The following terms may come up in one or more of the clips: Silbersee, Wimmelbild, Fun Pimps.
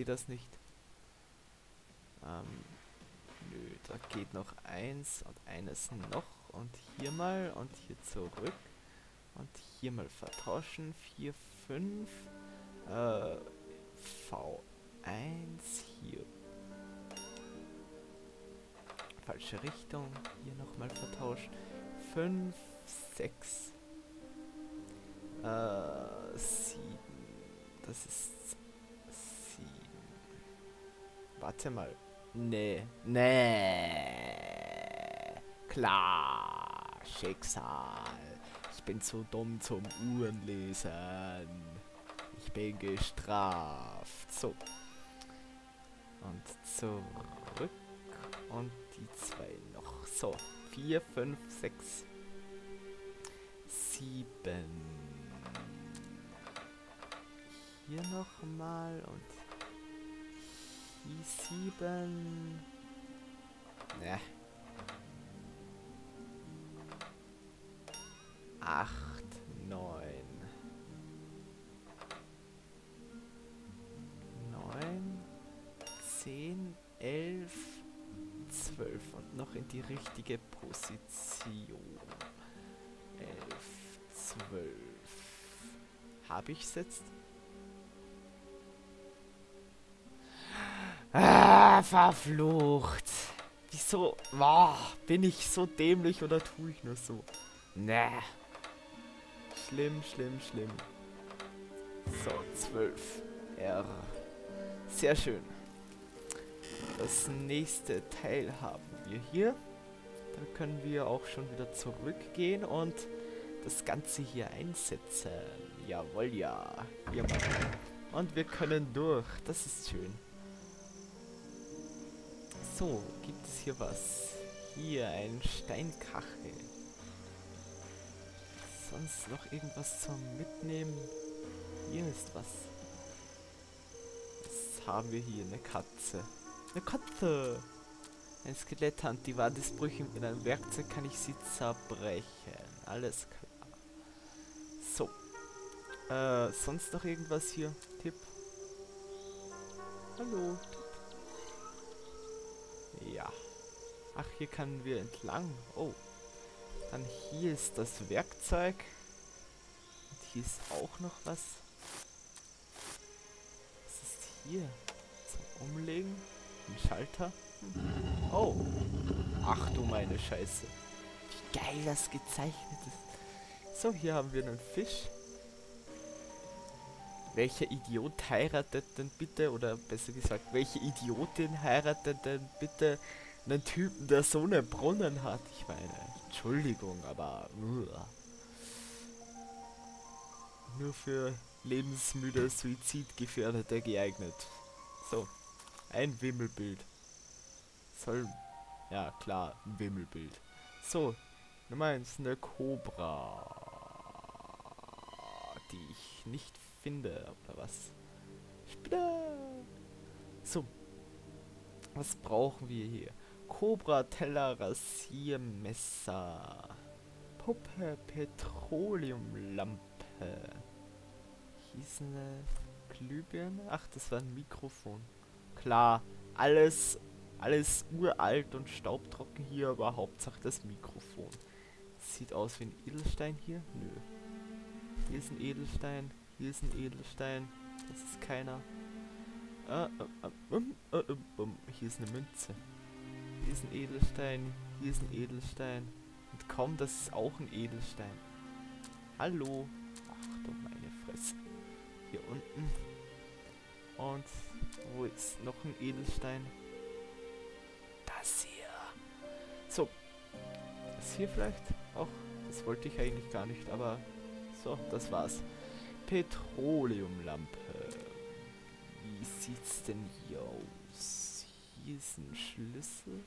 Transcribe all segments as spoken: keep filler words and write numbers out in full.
sehe das nicht. Ähm, nö, da geht noch eins und eines noch. Und hier mal und hier zurück. Und hier mal vertauschen. vier, fünf. Äh, V eins hier. Falsche Richtung. Hier nochmal vertauschen. fünf, sechs. Äh, sieben. Das ist sieben. Warte mal. Nee. Nee. Klar. Schicksal. Ich bin zu dumm zum Uhrenlesen. Ich bin gestraft. So. Und zurück. Und die zwei noch. So. vier, fünf, sechs, sieben. Hier nochmal und hier sieben. Ne. acht, neun, neun, zehn, elf, zwölf und noch in die richtige Position. elf, zwölf. Habe ich's jetzt? Ah, verflucht! Wieso? Wow, bin ich so dämlich oder tue ich nur so? Ne. Schlimm, schlimm, schlimm. So, zwölf. R. Sehr schön. Das nächste Teil haben wir hier. Dann können wir auch schon wieder zurückgehen und das Ganze hier einsetzen. Jawohl, ja. Ja, und wir können durch. Das ist schön. So, gibt es hier was? Hier, ein Steinkachel. Sonst noch irgendwas zum Mitnehmen? Hier ist was. Was haben wir hier? Eine Katze. Eine Katze! Ein Skeletthand, die Wand ist brüchig. Mit einem Werkzeug kann ich sie zerbrechen. Alles klar. So. Äh, sonst noch irgendwas hier? Tipp. Hallo. Tipp. Ja. Ach, hier können wir entlang. Oh. Dann hier ist das Werkzeug. Und hier ist auch noch was. Was ist hier? Zum Umlegen? Ein Schalter? Oh! Ach du meine Scheiße! Wie geil das gezeichnet ist! So, hier haben wir einen Fisch. Welcher Idiot heiratet denn bitte, oder besser gesagt, welche Idiotin heiratet denn bitte einen Typen, der so einen Brunnen hat? Ich meine, Entschuldigung, aber... Uah. Nur für lebensmüde, Suizidgefährdete geeignet. So. Ein Wimmelbild. Soll... Ja, klar, ein Wimmelbild. So, Nummer eins, eine Kobra. Die ich nicht finde, oder was? Spinner! So. Was brauchen wir hier? Kobra, Teller, Rasiermesser. Puppe, Petroleumlampe. Hieß eine Glühbirne? Ach, das war ein Mikrofon. Klar, alles, alles uralt und staubtrocken hier, aber Hauptsache das Mikrofon. Sieht aus wie ein Edelstein hier. Nö. Hier ist ein Edelstein, hier ist ein Edelstein. Das ist keiner. Äh, äh, äh, äh, äh, äh, hier ist eine Münze. Hier ist ein Edelstein, hier ist ein Edelstein. Und komm, das ist auch ein Edelstein. Hallo. Ach du meine Fresse. Hier unten. Und wo ist noch ein Edelstein? Das hier. So. Das hier vielleicht auch. Das wollte ich eigentlich gar nicht, aber so, das war's. Petroleumlampe. Wie sieht's denn hier aus? Hier ist ein Schlüssel.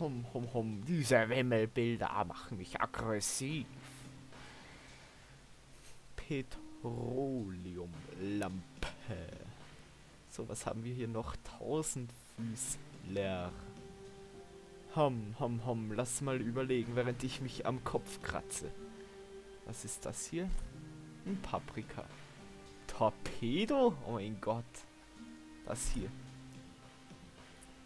Hom, hom, hom. Diese Wimmelbilder machen mich aggressiv. Petroleumlampe. So, was haben wir hier noch? Tausendfüßler. Hom, hom, hom. Lass mal überlegen, während ich mich am Kopf kratze. Was ist das hier? Ein Paprika. Torpedo? Oh mein Gott. Was hier?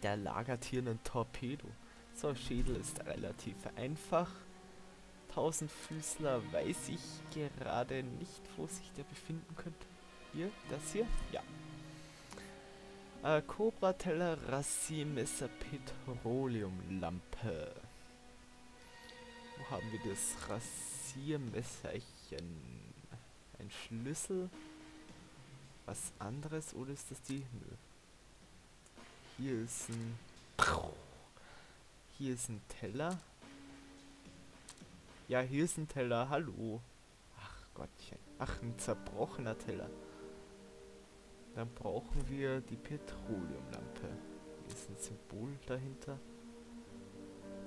Der lagert hier einen Torpedo. So, Schädel ist relativ einfach. Tausendfüßler weiß ich gerade nicht, wo sich der befinden könnte. Hier? Das hier? Ja. Äh, Cobra-Teller, Rassimesser, Petroleumlampe. Wo haben wir das Rasiermesserchen? Ein Schlüssel? Was anderes? Oder ist das die? Nö. Hier ist ein... Hier ist ein Teller. Ja, hier ist ein Teller. Hallo. Ach Gottchen. Ach, ein zerbrochener Teller. Dann brauchen wir die Petroleumlampe. Hier ist ein Symbol dahinter.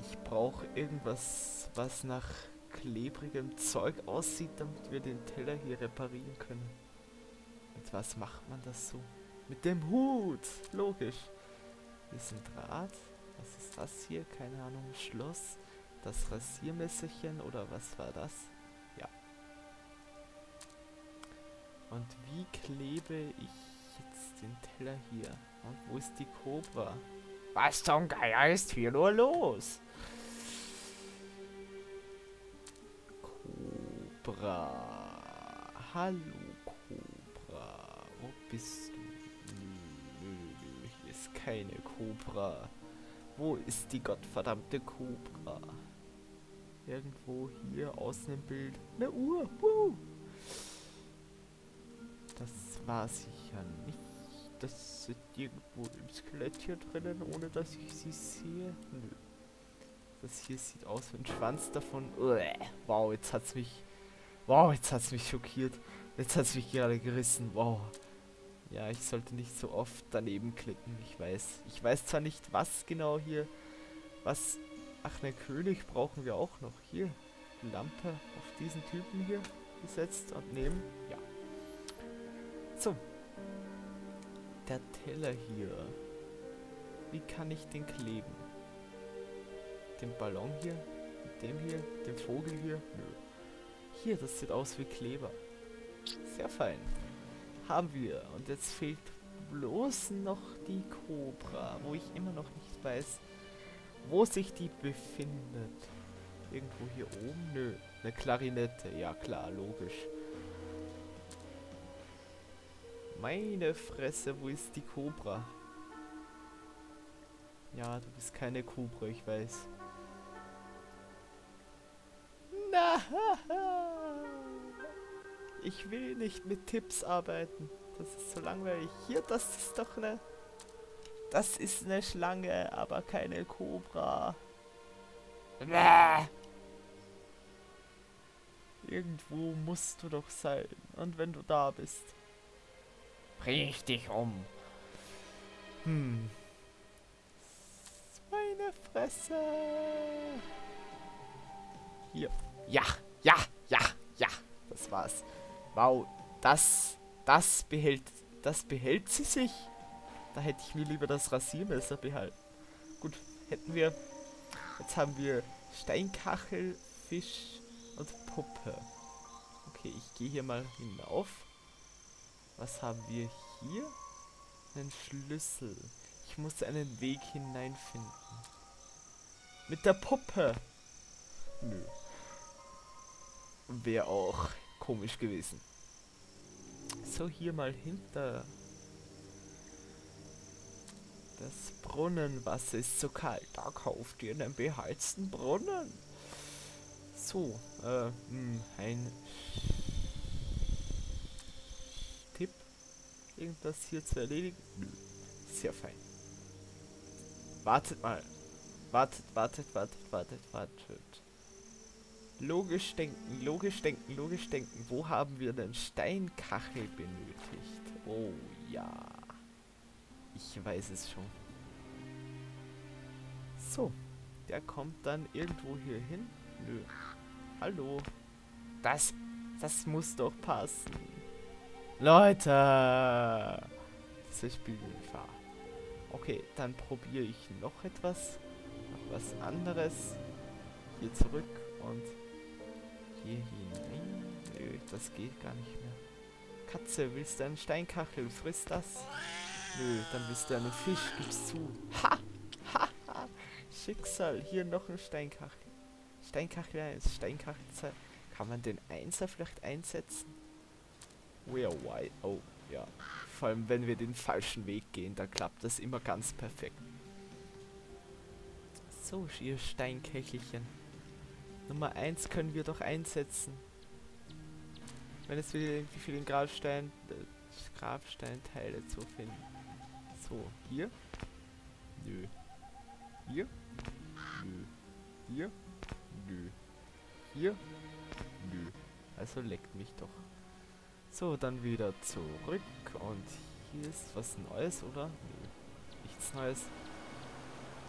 Ich brauche irgendwas, was nach klebrigem Zeug aussieht, damit wir den Teller hier reparieren können. Mit was macht man das so? Mit dem Hut! Logisch. Hier ist ein Draht. Was ist das hier? Keine Ahnung. Schloss. Das Rasiermesserchen oder was war das? Ja. Und wie klebe ich jetzt den Teller hier? Und wo ist die Cobra? Was zum Geier ist hier nur los? Cobra. Hallo Cobra. Wo bist du? Nö, nö, hier ist keine Cobra. Wo ist die gottverdammte Cobra? Irgendwo hier außen im Bild. Eine Uhr. Woo! Das war sicher nicht. Das sind irgendwo im Skelett hier drinnen, ohne dass ich sie sehe. Nö. Das hier sieht aus wie ein Schwanz davon. Uäh. Wow, jetzt hat's mich. Wow, jetzt hat's mich schockiert. Jetzt hat's mich gerade gerissen. Wow. Ja, ich sollte nicht so oft daneben klicken, ich weiß. Ich weiß zwar nicht, was genau hier, was... Ach, ne, König brauchen wir auch noch. Hier, Lampe auf diesen Typen hier gesetzt und nehmen. Ja. So. Der Teller hier. Wie kann ich den kleben? Den Ballon hier? Mit dem hier? Den Vogel hier? Nö. Hier, das sieht aus wie Kleber. Sehr fein. Haben wir. Und jetzt fehlt bloß noch die Cobra, wo ich immer noch nicht weiß, wo sich die befindet. Irgendwo hier oben? Nö. Eine Klarinette. Ja klar, logisch. Meine Fresse, wo ist die Cobra? Ja, du bist keine Cobra, ich weiß. Na, ich will nicht mit Tipps arbeiten. Das ist so langweilig. Hier, das ist doch eine... Das ist eine Schlange, aber keine Cobra. Bäh. Irgendwo musst du doch sein. Und wenn du da bist... Brich dich um. Hm. Meine Fresse. Hier. Ja, ja, ja, ja. Das war's. Wow, das, das behält, das behält sie sich? Da hätte ich mir lieber das Rasiermesser behalten. Gut, hätten wir, jetzt haben wir Steinkachel, Fisch und Puppe. Okay, ich gehe hier mal hinauf. Was haben wir hier? Einen Schlüssel. Ich muss einen Weg hineinfinden. Mit der Puppe. Nö. Wäre auch komisch gewesen. So, hier mal hinter. Das Brunnenwasser ist so kalt. Da kauft ihr einen beheizten Brunnen. So, äh, mh, ein Tipp. Irgendwas hier zu erledigen. Nö. Sehr fein. Wartet mal. Wartet, wartet, wartet, wartet, wartet. Logisch denken, logisch denken, logisch denken. Wo haben wir denn Steinkachel benötigt? Oh ja. Ich weiß es schon. So. Der kommt dann irgendwo hier hin. Nö. Hallo. Das, das muss doch passen. Leute. Dieses Spiel war. Okay, dann probiere ich noch etwas. Noch was anderes. Hier zurück und... Hier hinein. Nö, das geht gar nicht mehr. Katze, willst du einen Steinkachel? Friss das. Nö, dann bist du ein Fisch, gib's zu. Ha! Ha! Ha! Schicksal, hier noch ein Steinkachel. Steinkachel eins, Steinkachel zwei. Kann man den Einser vielleicht einsetzen? Where, why? Oh, ja. Vor allem, wenn wir den falschen Weg gehen, da klappt das immer ganz perfekt. So, ihr Steinkechelchen. Nummer eins können wir doch einsetzen. Wenn es wieder irgendwie für den Grabstein, äh, Grabsteinteile zu finden. So, hier. Nö. Hier. Nö. Hier. Nö. Hier. Nö. Also leckt mich doch. So, dann wieder zurück. Und hier ist was Neues, oder? Nö. Nichts Neues.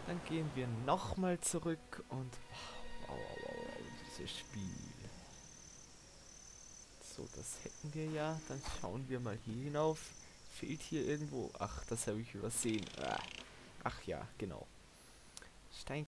Dann gehen wir nochmal zurück und... Wow, wow, wow, wow, dieses Spiel. So, das hätten wir ja. Dann schauen wir mal hier hinauf. Fehlt hier irgendwo... Ach, das habe ich übersehen. Ach ja, genau. Stein.